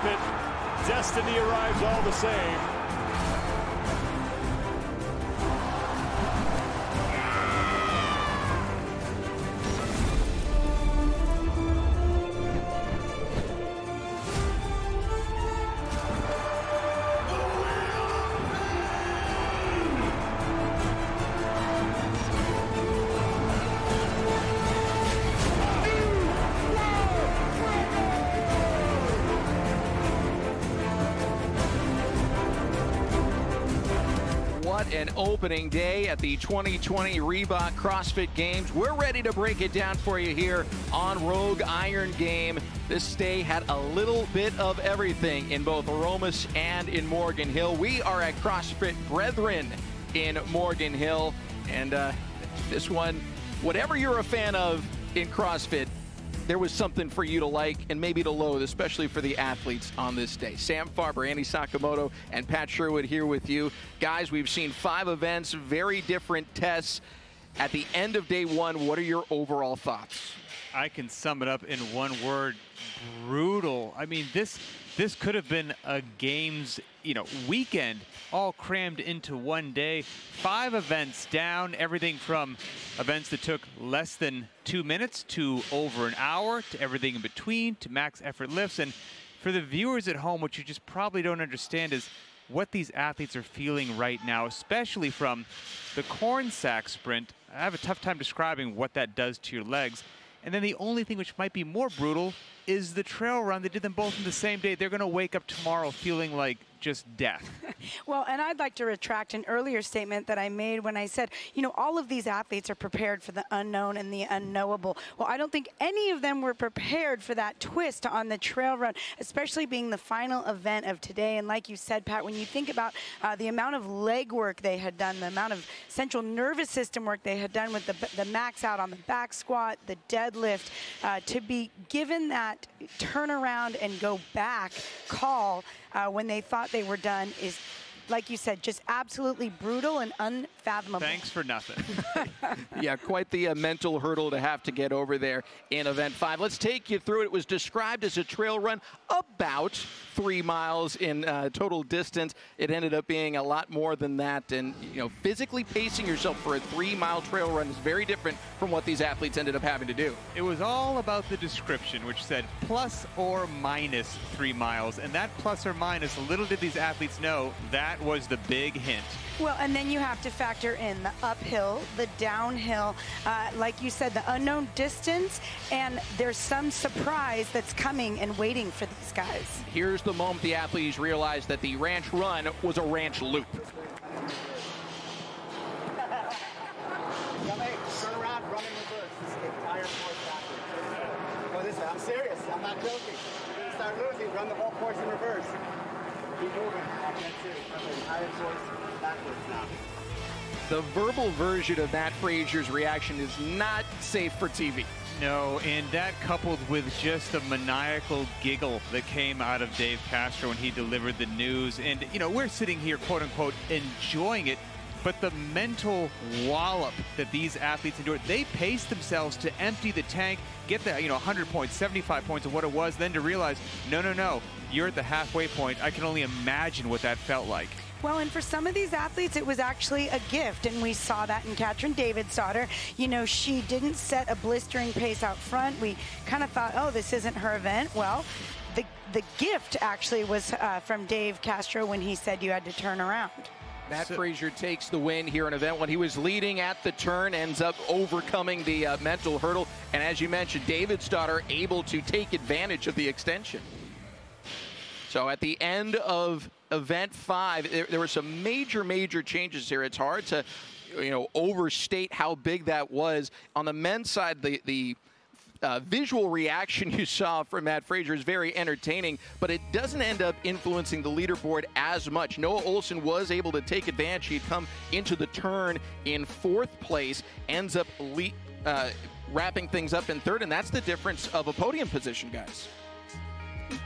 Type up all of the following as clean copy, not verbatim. from it. Destiny arrives all the same. An opening day at the 2020 Reebok CrossFit Games. We're ready to break it down for you here on Rogue Iron Game. This day had a little bit of everything in both Aromas and in Morgan Hill. We are at CrossFit Brethren in Morgan Hill. And this one, whatever you're a fan of in CrossFit, there was something for you to like and maybe to loathe, especially for the athletes on this day. Sam Farber, Annie Sakamoto, and Pat Sherwood here with you. Guys, we've seen 5 events, very different tests. At the end of day one, what are your overall thoughts? I can sum it up in one word: brutal. I mean, this could have been a games, weekend all crammed into one day. 5 events down, everything from events that took less than 2 minutes to over an hour, to everything in between, to max effort lifts. And for the viewers at home, what you just probably don't understand is what these athletes are feeling right now, especially from the corn sack sprint. I have a tough time describing what that does to your legs. And then the only thing which might be more brutal is the trail run. They did them both in the same day. They're going to wake up tomorrow feeling like just death. Well, and I'd like to retract an earlier statement that I made when I said, all of these athletes are prepared for the unknown and the unknowable. Well, I don't think any of them were prepared for that twist on the trail run, especially being the final event of today. And like you said, Pat, when you think about the amount of leg work they had done, the amount of central nervous system work they had done with the max out on the back squat, the deadlift, to be given that turnaround and go back call when they thought they were done is, like you said, just absolutely brutal and unfathomable. Thanks for nothing. Yeah, quite the mental hurdle to have to get over there in event 5. Let's take you through it. It was described as a trail run, about 3 miles in total distance. It ended up being a lot more than that. And, physically pacing yourself for a 3-mile trail run is very different from what these athletes ended up having to do. It was all about the description, which said plus or minus 3 miles. And that plus or minus, little did these athletes know, that was the big hint. Well, and then you have to factor in the uphill, the downhill, like you said, the unknown distance, and there's some surprise that's coming and waiting for these guys. Here's the moment the athletes realized that the ranch run was a ranch loop. Turn around, run in reverse. This is the entire course backwards. Oh, I'm serious. I'm not joking. If you're gonna start losing, run the whole course in reverse. The verbal version of Mat Fraser's reaction is not safe for TV. No, and that coupled with just a maniacal giggle that came out of Dave Castro when he delivered the news. And, we're sitting here, quote unquote, enjoying it. But the mental wallop that these athletes endured, they paced themselves to empty the tank, get the 100 points, 75 points of what it was, then to realize, no, you're at the halfway point. I can only imagine what that felt like. Well, and for some of these athletes, it was actually a gift, and we saw that in Katrín Davíðsdóttir. She didn't set a blistering pace out front. We kind of thought, oh, this isn't her event. Well, the gift actually was from Dave Castro when he said you had to turn around. Mat Fraser takes the win here in event 1. He was leading at the turn, ends up overcoming the mental hurdle. And as you mentioned, Davíðsdóttir able to take advantage of the extension. So at the end of event 5, there were some major changes here. It's hard to, overstate how big that was. On the men's side, the visual reaction you saw from Mat Fraser is very entertaining, but it doesn't end up influencing the leaderboard as much. Noah Ohlsen was able to take advantage. He'd come into the turn in 4th place, ends up wrapping things up in 3rd, and that's the difference of a podium position, guys.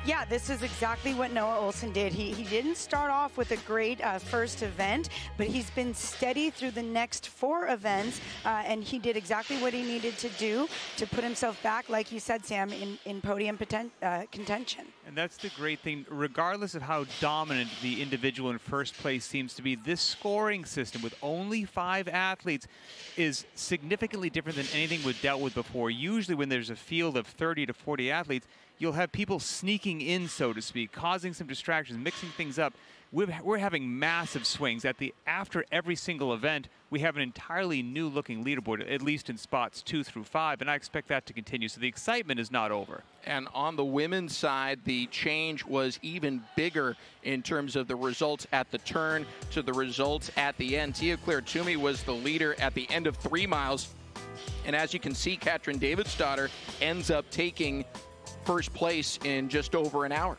Yeah, this is exactly what Noah Ohlsen did. He didn't start off with a great first event, but he's been steady through the next 4 events, and he did exactly what he needed to do to put himself back, like you said, Sam, in podium contention. And that's the great thing, regardless of how dominant the individual in first place seems to be, this scoring system with only 5 athletes is significantly different than anything we've dealt with before. Usually when there's a field of 30 to 40 athletes, you'll have people sneaking in, so to speak, causing some distractions, mixing things up. We're having massive swings. After every single event, we have an entirely new looking leaderboard, at least in spots 2 through 5, and I expect that to continue. So the excitement is not over. And on the women's side, the change was even bigger in terms of the results at the turn to the results at the end. Tia Claire Toomey was the leader at the end of 3 miles. And as you can see, Katrín Davíðsdóttir ends up taking first place in just over an hour.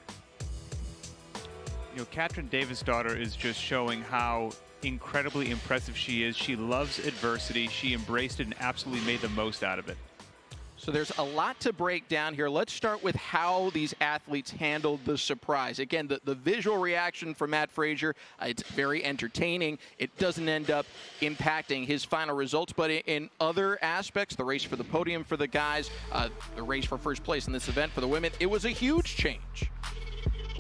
You know, Katrín Davíðsdóttir is just showing how incredibly impressive she is. She loves adversity. She embraced it and absolutely made the most out of it. So there's a lot to break down here. Let's start with how these athletes handled the surprise. Again, the visual reaction from Mat Fraser, it's very entertaining. It doesn't end up impacting his final results, but in other aspects, the race for the podium for the guys, the race for first place in this event for the women, it was a huge change.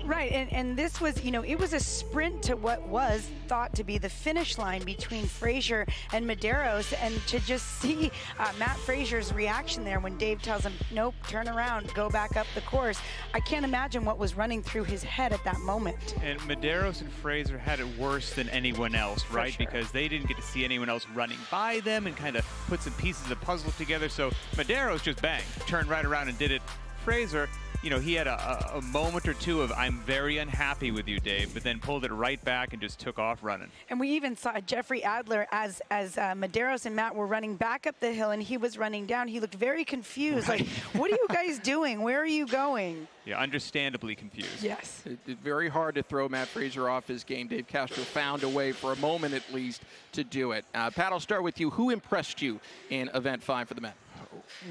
Right, and this was, you know, it was a sprint to what was thought to be the finish line between Fraser and Medeiros, and to just see Mat Fraser's reaction there when Dave tells him, nope, turn around, go back up the course. I can't imagine what was running through his head at that moment. And Medeiros and Fraser had it worse than anyone else, right? Sure. Because they didn't get to see anyone else running by them and kind of put some pieces of the puzzle together. So Medeiros just bang, turned right around and did it. Fraser, you know, he had a moment or two of, I'm very unhappy with you, Dave, but then pulled it right back and just took off running. And we even saw Jeffrey Adler as Medeiros and Mat were running back up the hill and he was running down. He looked very confused, right? Like, what are you guys doing? Where are you going? Yeah, understandably confused. Yes. It's very hard to throw Mat Fraser off his game. Dave Castro found a way, for a moment at least, to do it. Pat, I'll start with you. Who impressed you in Event 5 for the men?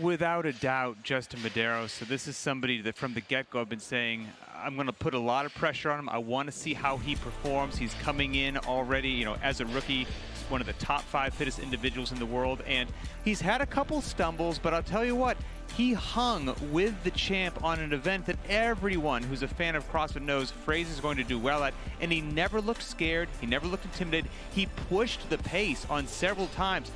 Without a doubt, Justin Medeiros. So this is somebody that from the get-go I've been saying, I'm going to put a lot of pressure on him. I want to see how he performs. He's coming in already, you know, as a rookie, one of the top 5 fittest individuals in the world. And he's had a couple stumbles, but I'll tell you what, he hung with the champ on an event that everyone who's a fan of CrossFit knows Fraser's going to do well at. And he never looked scared. He never looked intimidated. He pushed the pace on several times.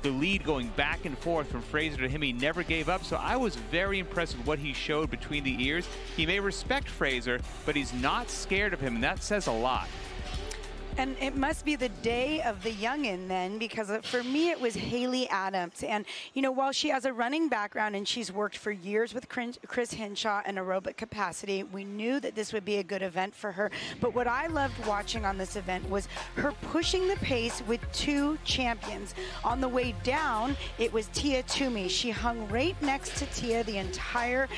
The lead going back and forth from Fraser to him, he never gave up. So I was very impressed with what he showed between the ears. He may respect Fraser, but he's not scared of him, and that says a lot. And it must be the day of the youngin' then, because for me it was Haley Adams. And, you know, while she has a running background and she's worked for years with Chris Henshaw in aerobic capacity, we knew that this would be a good event for her. But what I loved watching on this event was her pushing the pace with 2 champions. On the way down, it was Tia Toomey. She hung right next to Tia the entire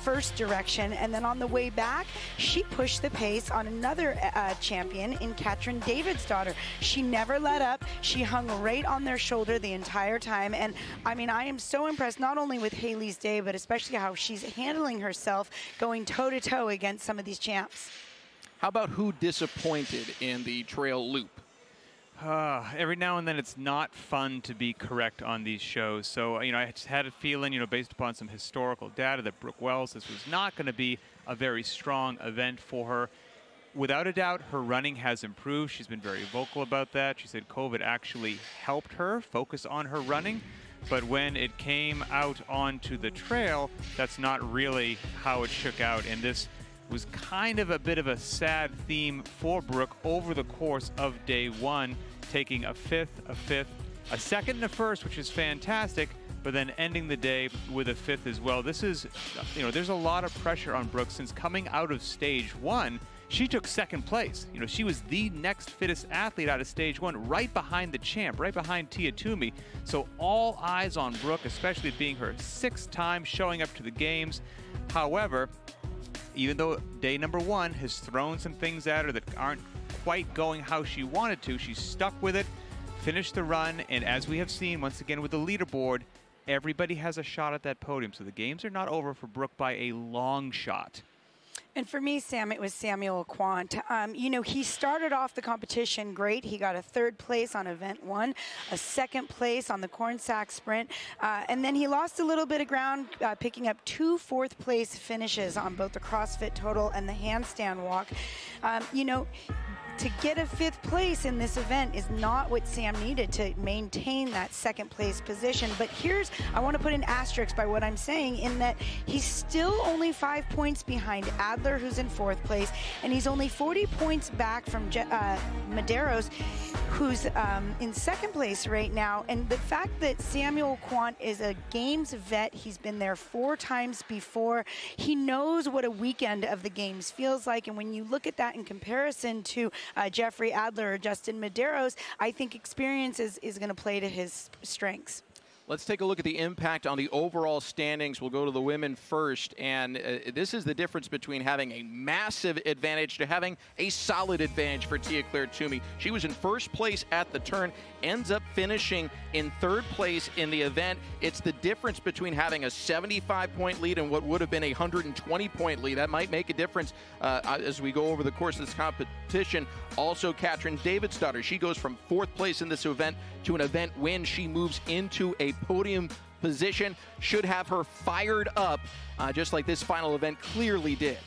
first direction. And then on the way back, she pushed the pace on another champion in Katrín Davíðsdóttir. She never let up. She hung right on their shoulder the entire time. And I mean, I am so impressed not only with Haley's day, but especially how she's handling herself going toe-to-toe against some of these champs. How about who disappointed in the trail loop? Every now and then it's not fun to be correct on these shows. So, you know, I just had a feeling, you know, based upon some historical data that Brooke Wells, this was not going to be a very strong event for her. Without a doubt, her running has improved. She's been very vocal about that. She said COVID actually helped her focus on her running. But when it came out onto the trail, that's not really how it shook out. And this was kind of a bit of a sad theme for Brooke over the course of day one, taking a fifth, a second and a first, which is fantastic, but then ending the day with a fifth as well. This is, you know, there's a lot of pressure on Brooke since coming out of stage one. She took second place. You know, she was the next fittest athlete out of stage one, right behind the champ, right behind Tia Toomey. So all eyes on Brooke, especially being her 6th time showing up to the games. However, even though day number one has thrown some things at her that aren't quite going how she wanted to, she's stuck with it, finished the run, and as we have seen once again with the leaderboard, everybody has a shot at that podium. So the games are not over for Brooke by a long shot. And for me, Sam, it was Samuel Kwant. You know, he started off the competition great. He got a third place on event one, a second place on the corn sack sprint, and then he lost a little bit of ground, picking up 2 fourth place finishes on both the CrossFit total and the handstand walk. You know, to get a fifth place in this event is not what Sam needed to maintain that second place position. But here's, I want to put an asterisk by what I'm saying, in that he's still only 5 points behind Adler, who's in fourth place, and he's only 40 points back from Medeiros, who's in second place right now. And the fact that Samuel Kwant is a Games vet, he's been there 4 times before, he knows what a weekend of the Games feels like. And when you look at that in comparison to Jeffrey Adler or Justin Medeiros, I think experience is going to play to his strengths. Let's take a look at the impact on the overall standings. We'll go to the women first, and this is the difference between having a massive advantage to having a solid advantage for Tia Claire Toomey. She was in first place at the turn, ends up finishing in third place in the event. It's the difference between having a 75-point lead and what would have been a 120-point lead. That might make a difference as we go over the course of this competition. Also, Katrín Davíðsdóttir, she goes from fourth place in this event to an event win. She moves into a podium position, should have her fired up, just like this final event clearly did.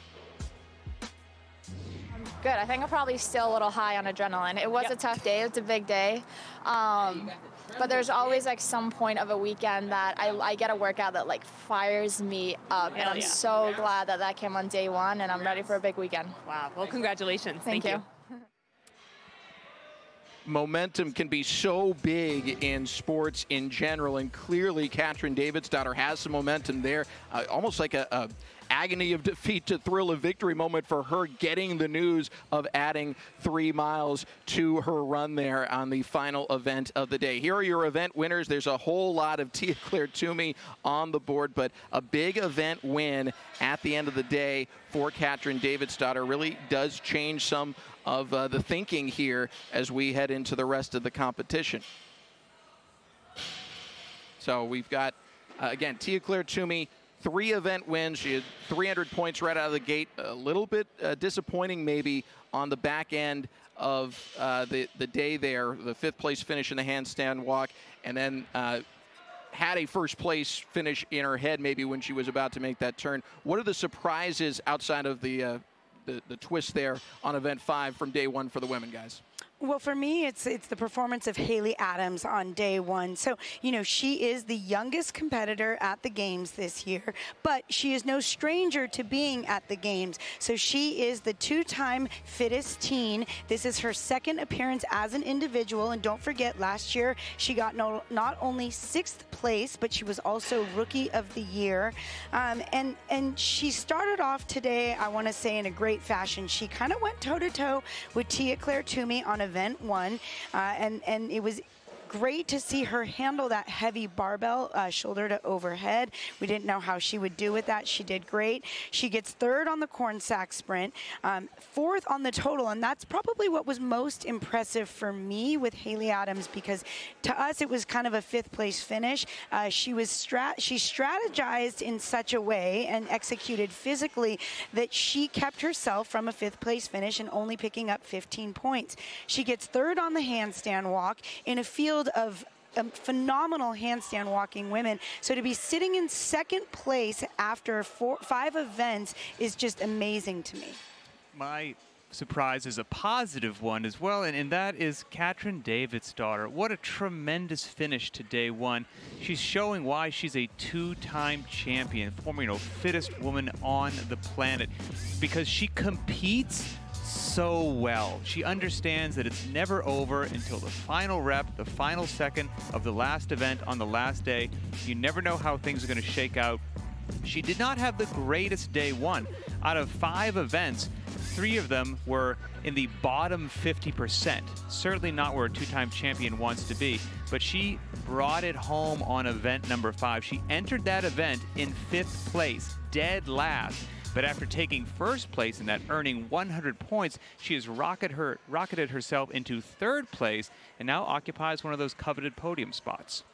Good. I think I'm probably still a little high on adrenaline. It was a tough day. It's a big day. But there's always like some point of a weekend that I get a workout that like fires me up. And I'm so glad that that came on day one, and I'm ready for a big weekend. Wow. Well, congratulations. Thank you. Momentum can be so big in sports in general, and clearly Katrín Davíðsdóttir has some momentum there. Almost like a agony of defeat to thrill of victory moment for her, getting the news of adding 3 miles to her run there on the final event of the day. Here are your event winners. There's a whole lot of Tia Claire Toomey on the board, but a big event win at the end of the day for Katrín Davíðsdóttir really does change some of the thinking here as we head into the rest of the competition. So we've got, again, Tia Claire Toomey, 3 event wins. She had 300 points right out of the gate. A little bit disappointing maybe on the back end of the day there, the fifth place finish in the handstand walk, and then had a first place finish in her head maybe when she was about to make that turn. What are the surprises outside of the twist there on event 5 from day one for the women, guys? Well, for me, it's the performance of Haley Adams on day one. So, you know, she is the youngest competitor at the Games this year, but she is no stranger to being at the Games. So she is the 2-time fittest teen. This is her second appearance as an individual. And don't forget, last year she got not only 6th place, but she was also Rookie of the Year. And she started off today, I want to say, in a great fashion. She kind of went toe-to-toe with Tia Claire Toomey on event one, and it was great to see her handle that heavy barbell, shoulder to overhead. We didn't know how she would do with that. She did great. She gets third on the corn sack sprint, fourth on the total, and that's probably what was most impressive for me with Haley Adams, because to us it was kind of a fifth place finish. She strategized in such a way and executed physically that she kept herself from a fifth place finish and only picking up 15 points. She gets third on the handstand walk in a field of phenomenal handstand walking women. So to be sitting in second place after 5 events is just amazing to me. My surprise is a positive one as well, and that is Katrín Davíðsdóttir. What a tremendous finish to day one. She's showing why she's a 2-time champion, former, you know, fittest woman on the planet, because she competes so well. She understands that it's never over until the final rep, the final second of the last event on the last day. You never know how things are going to shake out. She did not have the greatest day one. Out of 5 events, 3 of them were in the bottom 50%. Certainly not where a 2-time champion wants to be, but she brought it home on event number 5. She entered that event in 5th place, dead last. But after taking first place in that, earning 100 points, she has rocketed herself into 3rd place and now occupies one of those coveted podium spots.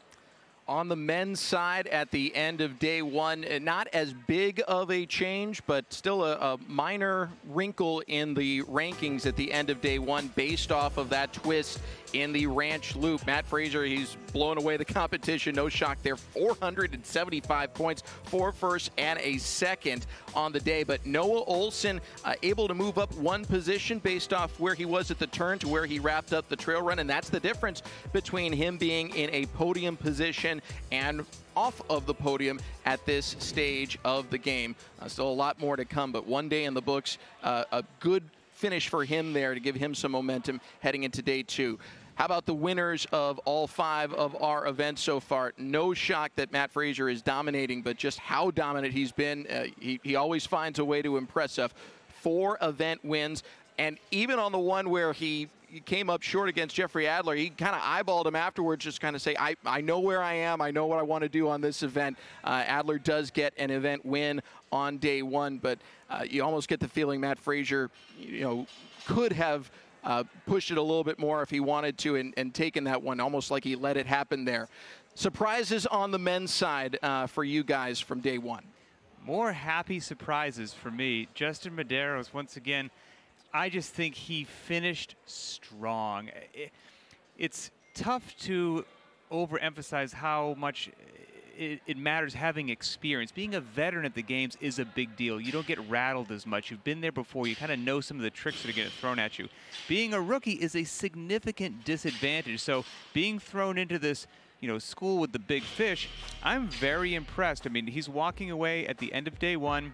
On the men's side at the end of day one, not as big of a change, but still a minor wrinkle in the rankings at the end of day one based off of that twist in the ranch loop. Mat Fraser, he's blown away the competition. No shock there. 475 points, four firsts and a second on the day. But Noah Ohlsen able to move up one position based off where he was at the turn to where he wrapped up the trail run. And that's the difference between him being in a podium position and off of the podium at this stage of the game. Still a lot more to come, but one day in the books, a good finish for him there to give him some momentum heading into day two. How about the winners of all five of our events so far? No shock that Mat Fraser is dominating, but just how dominant he's been. He always finds a way to impress us. 4 event wins, and even on the one where he came up short against Jeffrey Adler, he kind of eyeballed him afterwards, just kind of say, I know where I am, I know what I want to do on this event. Adler does get an event win on day one, but you almost get the feeling Mat Fraser, you know, could have pushed it a little bit more if he wanted to and taken that one, almost like he let it happen there. Surprises on the men's side for you guys from day one? More happy surprises for me. Justin Medeiros, once again, I just think he finished strong. It's tough to overemphasize how much it matters having experience. Being a veteran at the games is a big deal. You don't get rattled as much. You've been there before. You kind of know some of the tricks that are getting thrown at you. Being a rookie is a significant disadvantage. So being thrown into this, you know, school with the big fish, I'm very impressed. I mean, he's walking away at the end of day one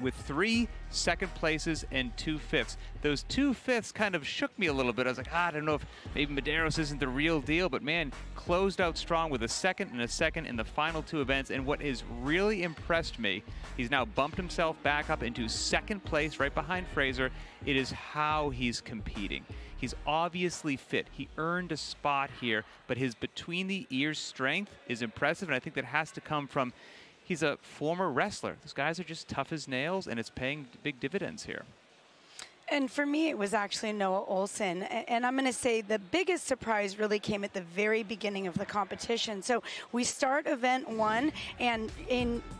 with 3 second places and 2 fifths. Those 2 fifths kind of shook me a little bit. I was like, I don't know if maybe Medeiros isn't the real deal, but man, closed out strong with a second in the final 2 events. And what has really impressed me, he's now bumped himself back up into second place right behind Fraser. It is how he's competing. He's obviously fit. He earned a spot here, but his between the ears strength is impressive. And I think that has to come from, he's a former wrestler. Those guys are just tough as nails, and it's paying big dividends here. And for me, it was actually Noah Ohlsen. And I'm going to say the biggest surprise really came at the very beginning of the competition. So we start event one, and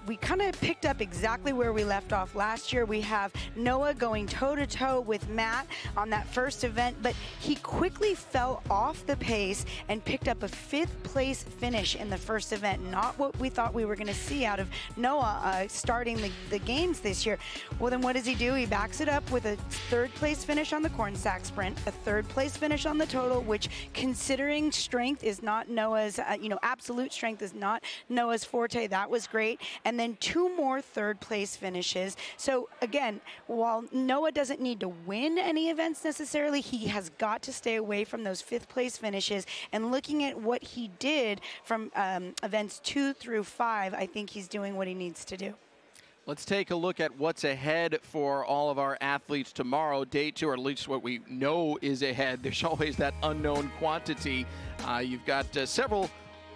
we kind of picked up exactly where we left off last year. We have Noah going toe-to-toe with Mat on that first event, but he quickly fell off the pace and picked up a 5th place finish in the first event. Not what we thought we were going to see out of Noah starting the games this year. Well, then what does he do? He backs it up with a 3rd place finish on the corn sack sprint, a 3rd place finish on the total, which considering strength is not Noah's, you know, absolute strength is not Noah's forte. That was great. And then 2 more 3rd place finishes. So again, while Noah doesn't need to win any events necessarily, he has got to stay away from those 5th place finishes. And looking at what he did from events 2 through 5, I think he's doing what he needs to do. Let's take a look at what's ahead for all of our athletes tomorrow, day two, or at least what we know is ahead. There's always that unknown quantity. You've got several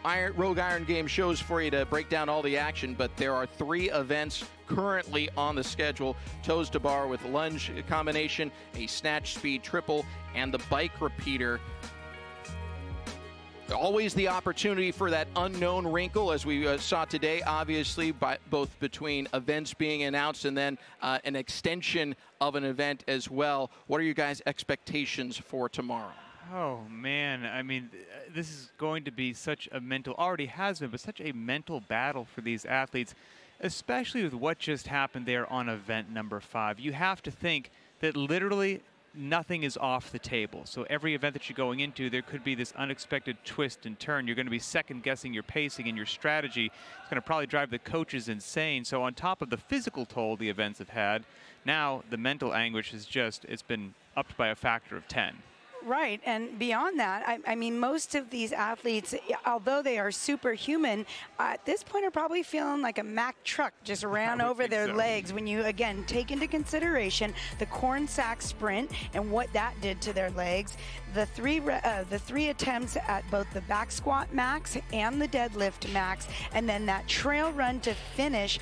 Rogue Iron Game shows for you to break down all the action, but there are 3 events currently on the schedule. Toes to bar with lunge combination, a snatch speed triple, and the bike repeater. Always the opportunity for that unknown wrinkle, as we saw today, obviously, by both between events being announced and then an extension of an event as well. What are you guys' expectations for tomorrow? Oh, man. I mean, this is going to be such a mental, already has been, but such a mental battle for these athletes, especially with what just happened there on event number 5. You have to think that literally nothing is off the table. So every event that you're going into, there could be this unexpected twist and turn. You're going to be second-guessing your pacing and your strategy. It's going to probably drive the coaches insane. So on top of the physical toll the events have had, now the mental anguish is just, it's been upped by a factor of 10. Right, and beyond that, I mean, most of these athletes, although they are superhuman, at this point are probably feeling like a Mack truck just ran over their legs when you, again, take into consideration the corn sack sprint and what that did to their legs, the three attempts at both the back squat max and the deadlift max, and then that trail run to finish.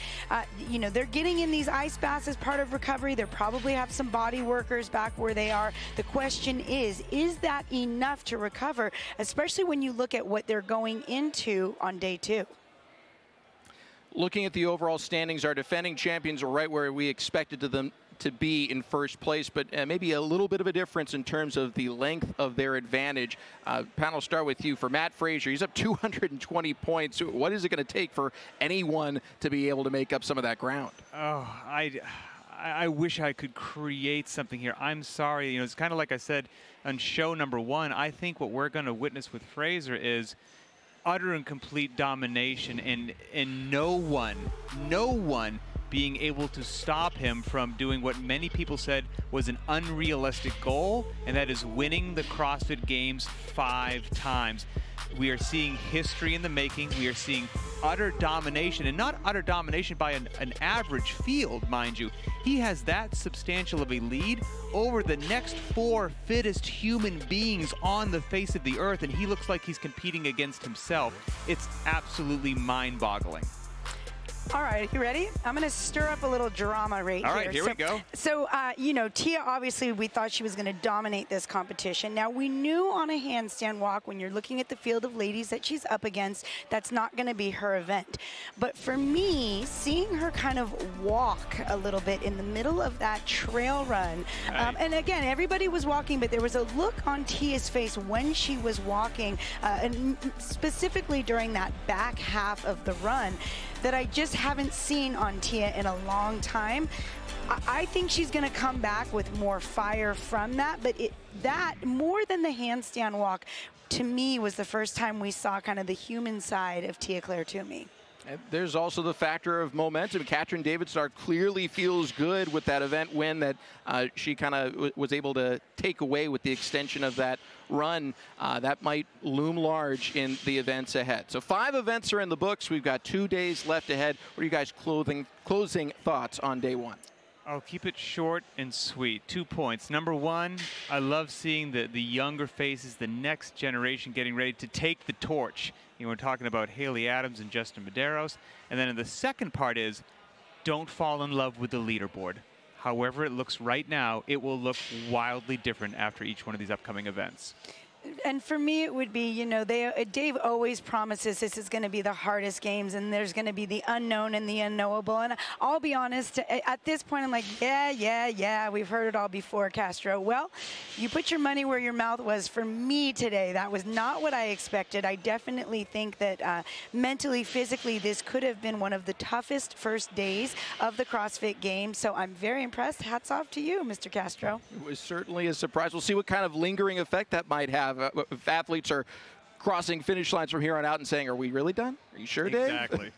You know, they're getting in these ice baths as part of recovery. They probably have some body workers back where they are. The question is, is that enough to recover, especially when you look at what they're going into on day two? Looking at the overall standings, our defending champions are right where we expected them to be in first place, but maybe a little bit of a difference in terms of the length of their advantage. Panel, start with you. For Mat Fraser, he's up 220 points. What is it going to take for anyone to be able to make up some of that ground? Oh, I wish I could create something here. I'm sorry. You know, it's kind of like I said on show number one, I think what we're going to witness with Fraser is utter and complete domination, and no one being able to stop him from doing what many people said was an unrealistic goal, and that is winning the CrossFit Games 5 times. We are seeing history in the making. We are seeing utter domination, and not utter domination by an average field, mind you. He has that substantial of a lead over the next 4 fittest human beings on the face of the earth, and he looks like he's competing against himself. It's absolutely mind-boggling. All right, you ready? I'm going to stir up a little drama right here. All right, here we go. So, you know, Tia, obviously, we thought she was going to dominate this competition. Now, we knew on a handstand walk, when you're looking at the field of ladies that she's up against, that's not going to be her event. But for me, seeing her kind of walk a little bit in the middle of that trail run, and again, everybody was walking, but there was a look on Tia's face when she was walking, and specifically during that back half of the run, that I just haven't seen on Tia in a long time. I think she's gonna come back with more fire from that, but that more than the handstand walk, to me, was the first time we saw kind of the human side of Tia Claire Toomey. And there's also the factor of momentum. Katrín Davíðsdóttir clearly feels good with that event win that she kind of was able to take away with the extension of that run. That might loom large in the events ahead. So 5 events are in the books. We've got 2 days left ahead. What are you guys' closing thoughts on day one? I'll keep it short and sweet. 2 points. Number one, I love seeing the younger faces, the next generation getting ready to take the torch. You know, we're talking about Haley Adams and Justin Medeiros. And then in the second part is, don't fall in love with the leaderboard. However it looks right now, it will look wildly different after each one of these upcoming events. And for me, it would be, you know, Dave always promises this is going to be the hardest games, and there's going to be the unknown and the unknowable. And I'll be honest, at this point, I'm like, yeah, we've heard it all before, Castro. Well, you put your money where your mouth was for me today. That was not what I expected. I definitely think that mentally, physically, this could have been one of the toughest first days of the CrossFit Games. So I'm very impressed. Hats off to you, Mr. Castro. It was certainly a surprise. We'll see what kind of lingering effect that might have. If athletes are crossing finish lines from here on out and saying, are we really done? Are you sure, Dave? Exactly.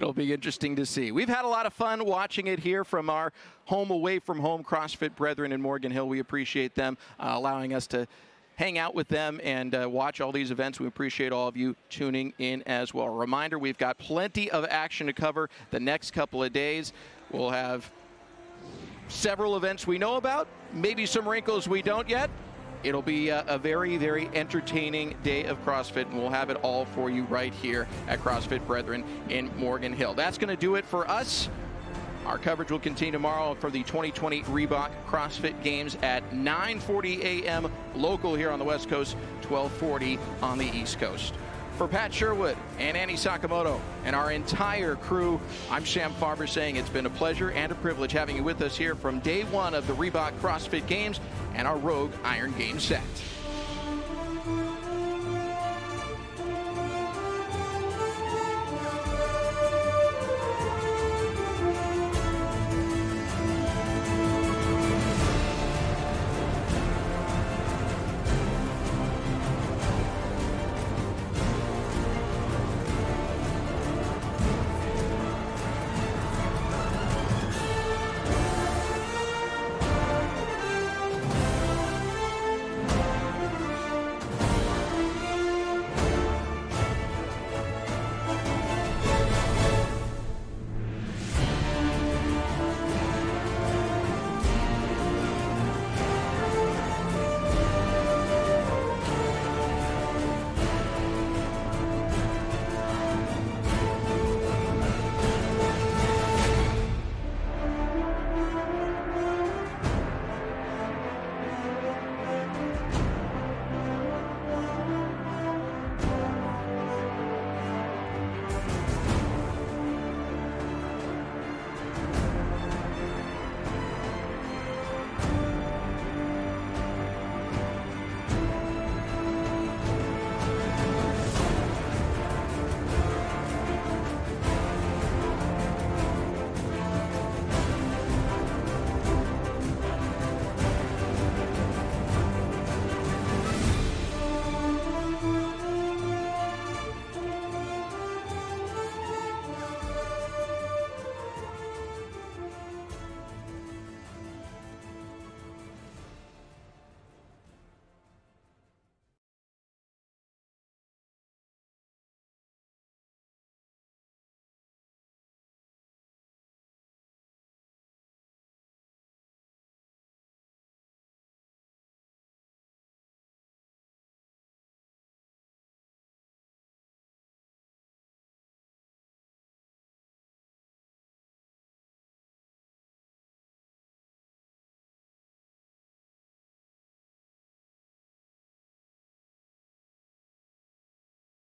It'll be interesting to see. We've had a lot of fun watching it here from our home, away from home, CrossFit Brethren in Morgan Hill. We appreciate them allowing us to hang out with them and watch all these events. We appreciate all of you tuning in as well. A reminder, we've got plenty of action to cover the next couple of days. We'll have several events we know about, maybe some wrinkles we don't yet. It'll be a very, very entertaining day of CrossFit, and we'll have it all for you right here at CrossFit Brethren in Morgan Hill. That's going to do it for us. Our coverage will continue tomorrow for the 2020 Reebok CrossFit Games at 9:40 a.m. local here on the West Coast, 12:40 on the East Coast. For Pat Sherwood and Annie Sakamoto and our entire crew, I'm Sam Farber saying it's been a pleasure and a privilege having you with us here from day one of the Reebok CrossFit Games and our Rogue Iron Game set.